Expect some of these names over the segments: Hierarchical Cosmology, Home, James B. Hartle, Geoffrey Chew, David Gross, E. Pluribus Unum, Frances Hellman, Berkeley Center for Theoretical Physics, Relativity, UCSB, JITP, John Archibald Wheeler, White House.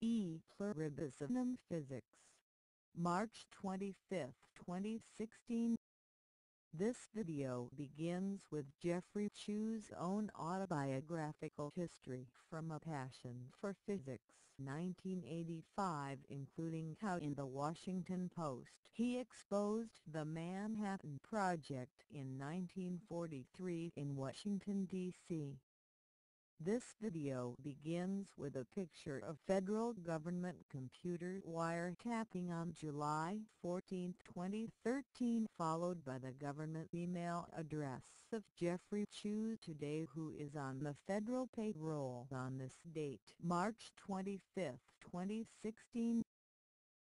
E. Pluribus Unum Physics, March 25, 2016. This video begins with Geoffrey Chew's own autobiographical history from a passion for physics 1985, including how in the Washington Post he exposed the Manhattan Project in 1943 in Washington, D.C. This video begins with a picture of federal government computer wiretapping on July 14, 2013, followed by the government email address of Geoffrey Chew today, who is on the federal payroll on this date, March 25, 2016.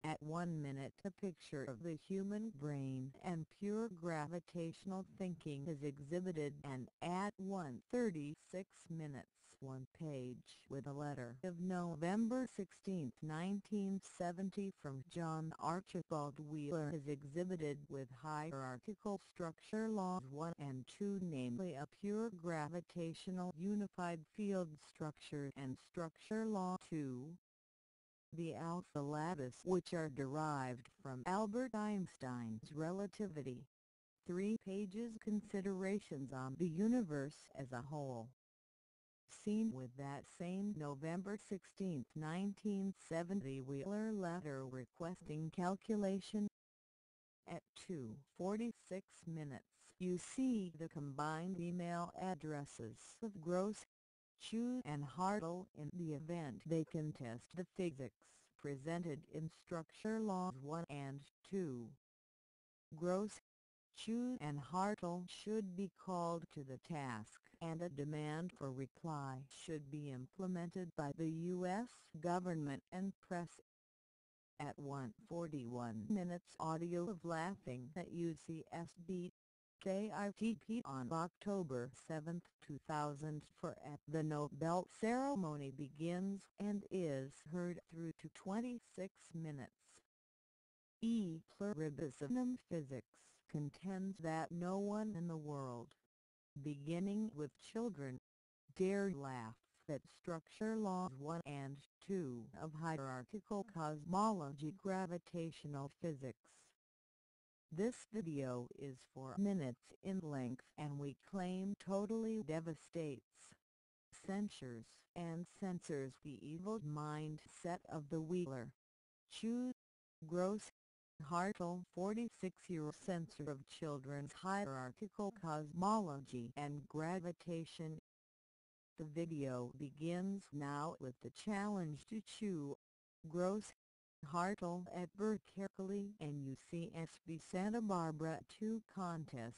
At 1 minute, a picture of the human brain and pure gravitational thinking is exhibited, and at 1:36 minutes, one page with a letter of November 16, 1970 from John Archibald Wheeler is exhibited with hierarchical structure laws 1 and 2, namely a pure gravitational unified field structure and structure law 2. The alpha lattice, which are derived from Albert Einstein's relativity. 3 pages considerations on the universe as a whole. Seen with that same November 16, 1970 Wheeler letter requesting calculation. At 2:46 minutes you see the combined email addresses of Gross, Chew and Hartle in the event they contest the physics presented in Structure Laws 1 and 2. Gross, Chew and Hartle should be called to the task, and a demand for reply should be implemented by the U.S. government and press. At 1:41 minutes audio of Laughing at UCSB JITP on October 7, 2004 at the Nobel ceremony begins and is heard through to 26 minutes. E. Pluribus Unum Physics contends that no one in the world, beginning with children, dare laugh at Structure Laws 1 and 2 of hierarchical cosmology gravitational physics. This video is 4 minutes in length and we claim totally devastates, censures and censors the evil mindset of the Wheeler, Chew, Gross, Hartle 46-year censor of children's hierarchical cosmology and gravitation. The video begins now with the challenge to Chew, Gross, Hartle at Berkeley and UCSB Santa Barbara 2 contest.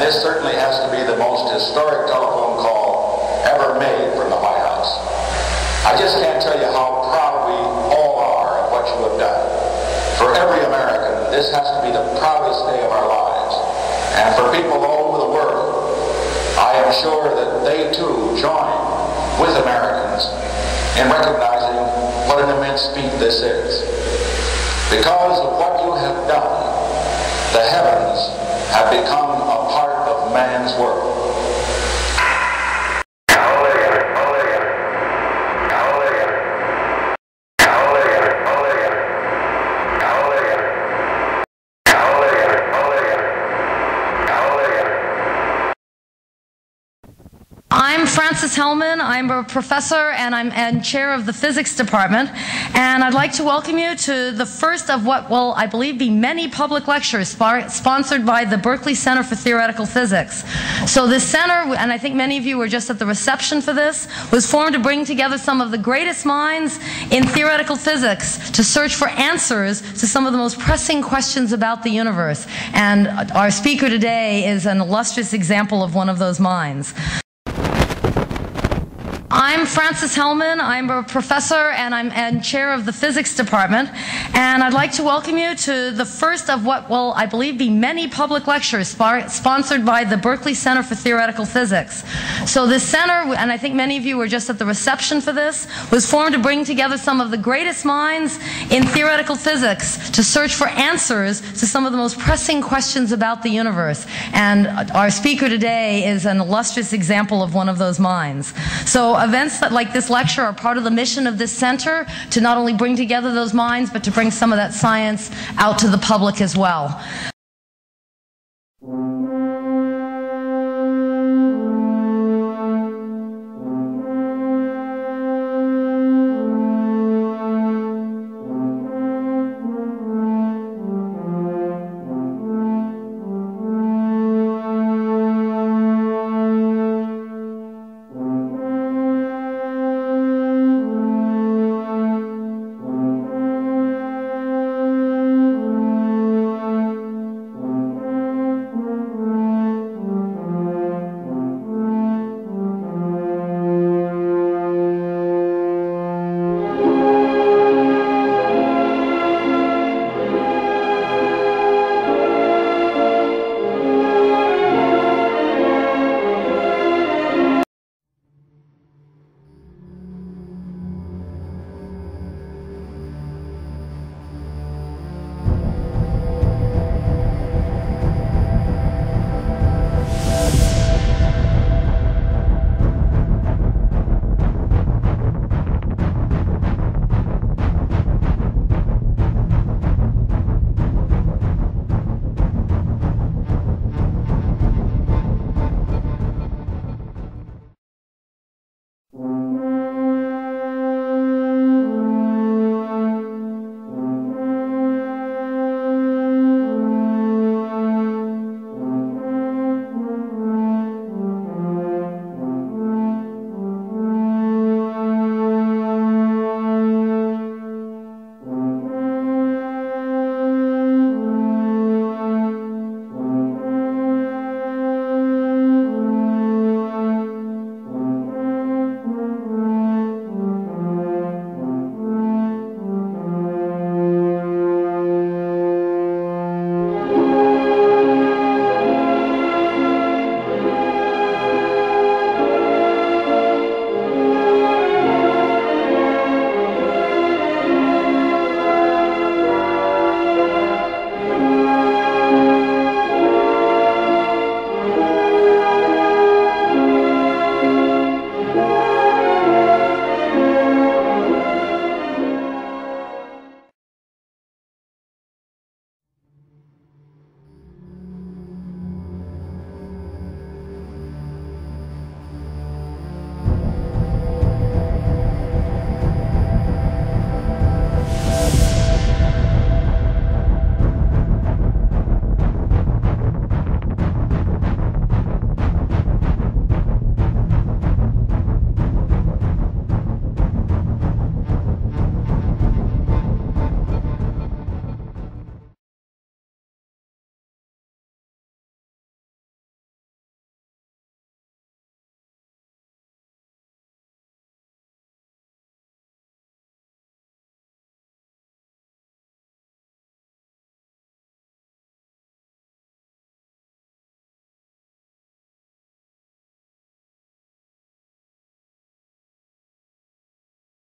This certainly has to be the most historic telephone call ever made from the White House. I just can't tell you how proud we all are of what you have done. For every American, this has to be the proudest day of our lives. And for people all over the world, I am sure that they too join with Americans in recognizing what an immense feat this is. Because of what you have done, the heavens have become a part man's world. I'm Frances Hellman. I'm a professor and I'm chair of the physics department, and I'd like to welcome you to the first of what will, I believe, be many public lectures sponsored by the Berkeley Center for Theoretical Physics. So this center, and I think many of you were just at the reception for this, was formed to bring together some of the greatest minds in theoretical physics to search for answers to some of the most pressing questions about the universe. And our speaker today is an illustrious example of one of those minds. I'm Frances Hellman. I'm a professor and I'm chair of the physics department, and I'd like to welcome you to the first of what will, I believe, be many public lectures sponsored by the Berkeley Center for Theoretical Physics. So this center, and I think many of you were just at the reception for this, was formed to bring together some of the greatest minds in theoretical physics to search for answers to some of the most pressing questions about the universe. And our speaker today is an illustrious example of one of those minds. So events like this lecture are part of the mission of this center to not only bring together those minds, but to bring some of that science out to the public as well.